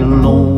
alone.